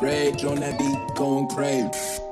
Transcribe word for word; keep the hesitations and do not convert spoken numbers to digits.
rage on that beat, gon' crave.